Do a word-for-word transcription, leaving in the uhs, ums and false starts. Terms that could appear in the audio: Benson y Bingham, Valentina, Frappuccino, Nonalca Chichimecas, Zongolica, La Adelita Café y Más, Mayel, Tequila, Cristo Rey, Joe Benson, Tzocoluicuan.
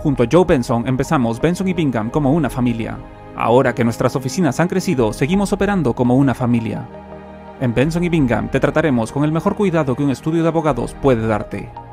Junto a Joe Benson empezamos Benson y Bingham como una familia. Ahora que nuestras oficinas han crecido, seguimos operando como una familia. En Benson y Bingham te trataremos con el mejor cuidado que un estudio de abogados puede darte.